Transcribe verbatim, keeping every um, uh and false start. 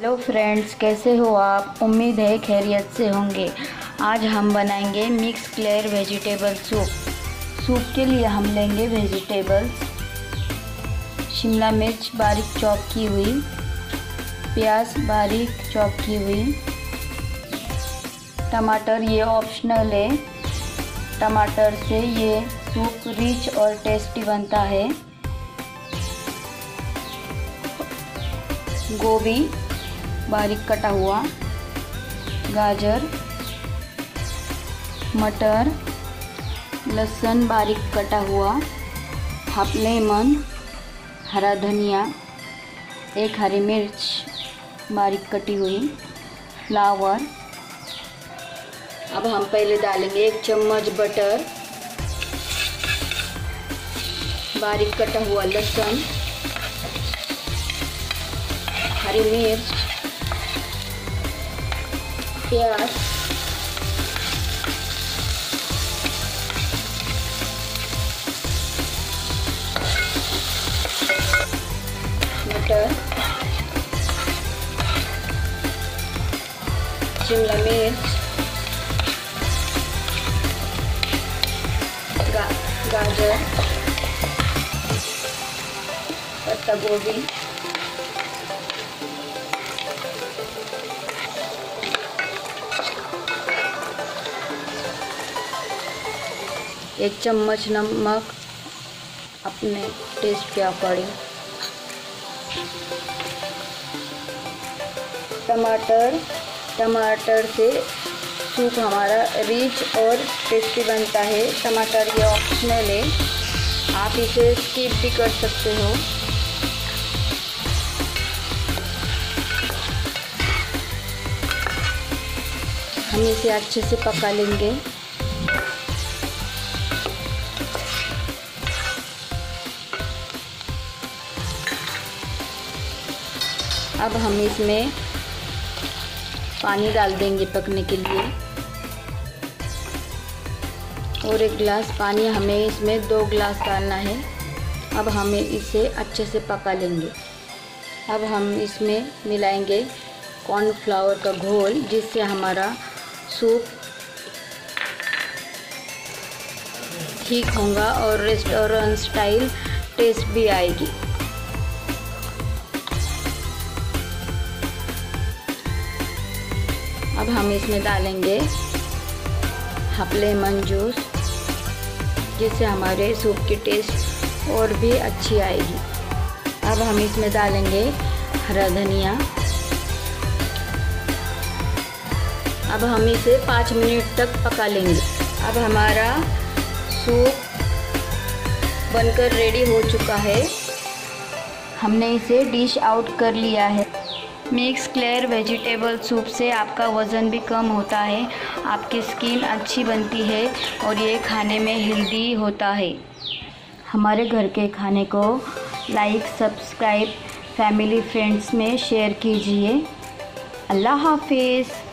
Hello friends, कैसे हो आप? उम्मीद है खैरियत से होंगे। आज हम बनाएंगे mix clear vegetable soup. Soup के लिए हम लेंगे वेजिटेबल्स, शिमला मिर्च बारीक चॉप की हुई, प्याज बारीक चॉप की हुई, टमाटर ये ऑप्शनल है। टमाटर से ये सूप रिच और टेस्टी बनता है। गोभी बारीक कटा हुआ, गाजर, मटर, लहसुन बारीक कटा हुआ, हाफ लेमन, हरा धनिया, एक हरी मिर्च बारीक कटी हुई, फ्लावर। अब हम पहले डालेंगे एक चम्मच बटर, बारीक कटा हुआ लहसुन, हरी मिर्च, प्याज, मटर, शिमला मिर्च, गा, गाजर, पत्ता गोभी, एक चम्मच नमक अपने टेस्ट के अकॉर्डिंग, टमाटर। टमाटर से सूप हमारा रिच और टेस्टी बनता है। टमाटर ये ऑप्शनल है, आप इसे स्किप भी कर सकते हो। हम इसे अच्छे से पका लेंगे। अब हम इसमें पानी डाल देंगे पकने के लिए, और एक गिलास पानी, हमें इसमें दो गिलास डालना है। अब हमें इसे अच्छे से पका लेंगे। अब हम इसमें मिलाएंगे कॉर्नफ्लावर का घोल, जिससे हमारा सूप ठीक होगा और रेस्टोरेंट स्टाइल टेस्ट भी आएगी। अब हम इसमें डालेंगे हाफ लेमन जूस, जिससे हमारे सूप की टेस्ट और भी अच्छी आएगी। अब हम इसमें डालेंगे हरा धनिया। अब हम इसे पाँच मिनट तक पका लेंगे। अब हमारा सूप बनकर रेडी हो चुका है। हमने इसे डिश आउट कर लिया है। मिक्स क्लेयर वेजिटेबल सूप से आपका वज़न भी कम होता है, आपकी स्किन अच्छी बनती है और ये खाने में हेल्दी होता है। हमारे घर के खाने को लाइक, सब्सक्राइब, फैमिली फ्रेंड्स में शेयर कीजिए। अल्लाह हाफिज़।